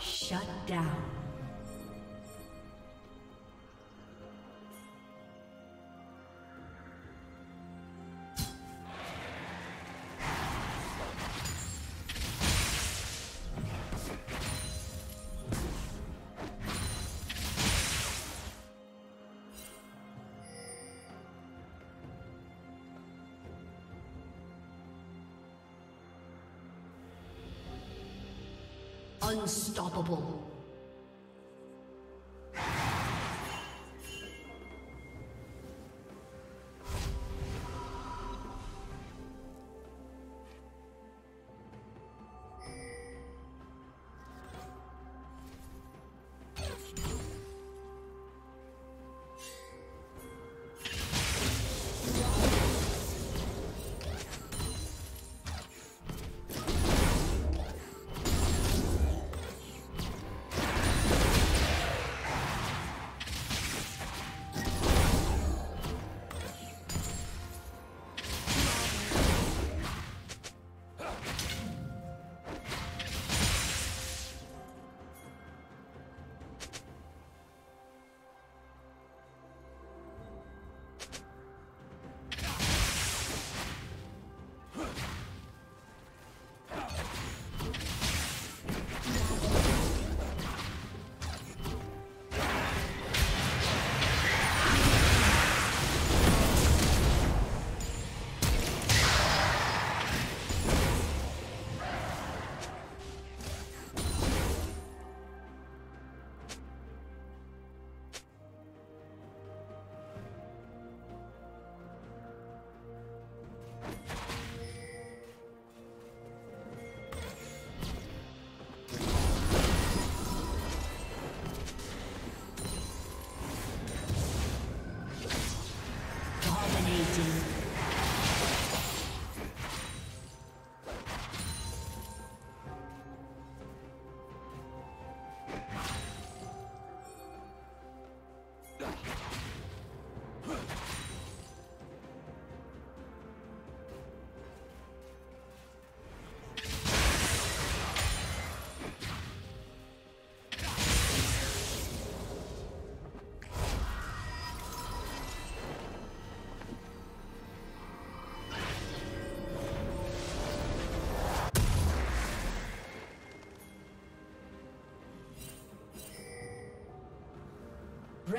Shut down. Unstoppable.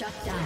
Shut down.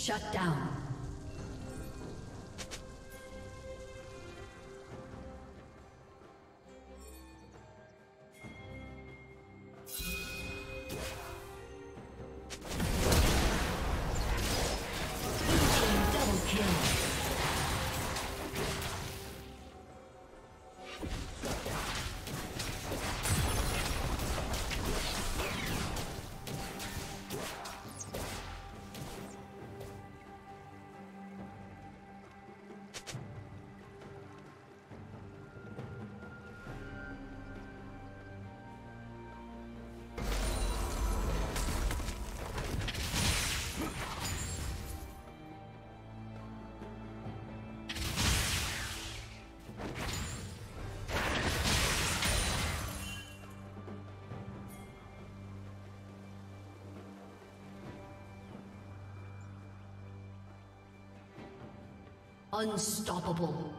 Shut down. Unstoppable.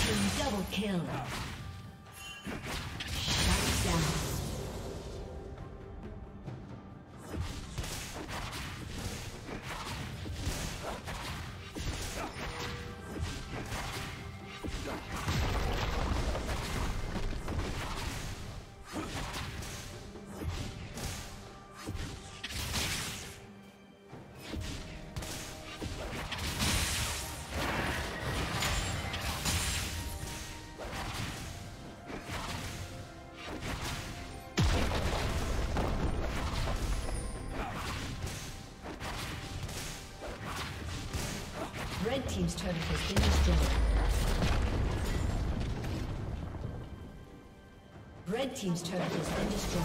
Team double kill. Shut down. team's turret has been destroyed. Red team's turret has been destroyed.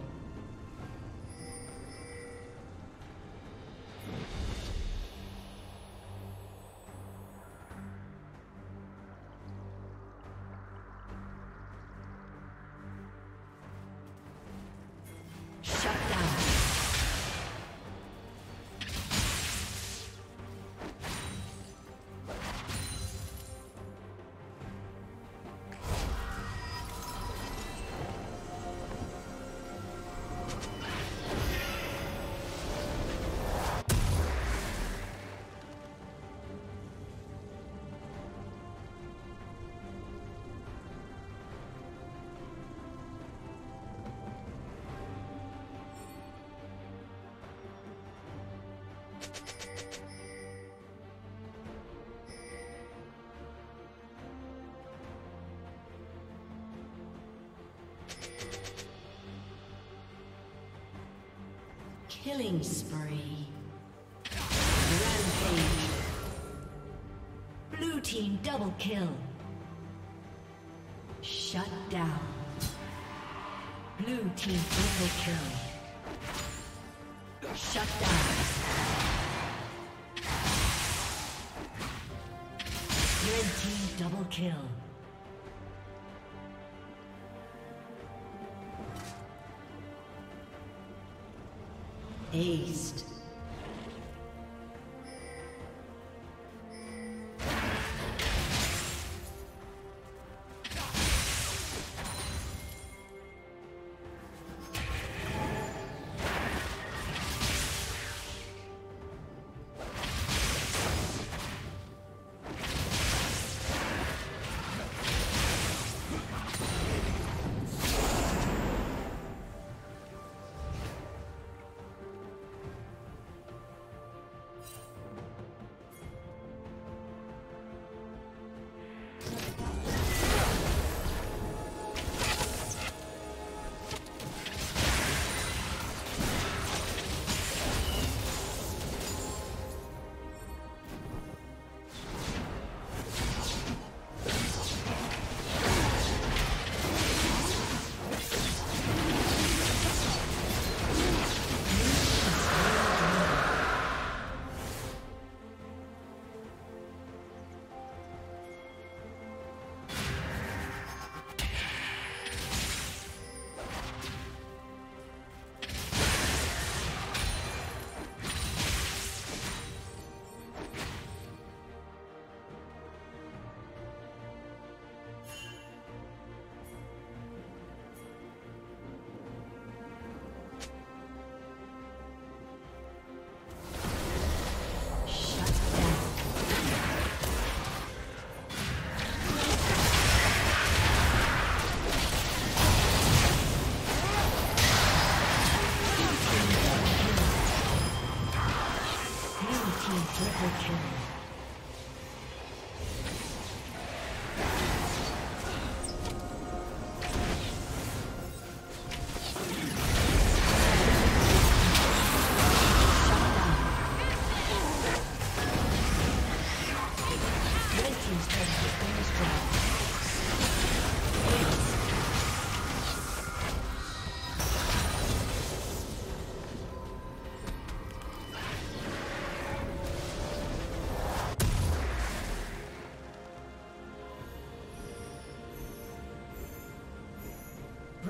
Killing spree. Rampage. Blue team double kill. Shut down. Blue team double kill. Shut down. Red team double kill. Aced.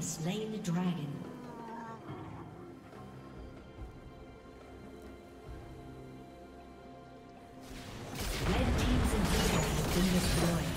Slain the dragon. Red Team's inhibitor has been destroyed.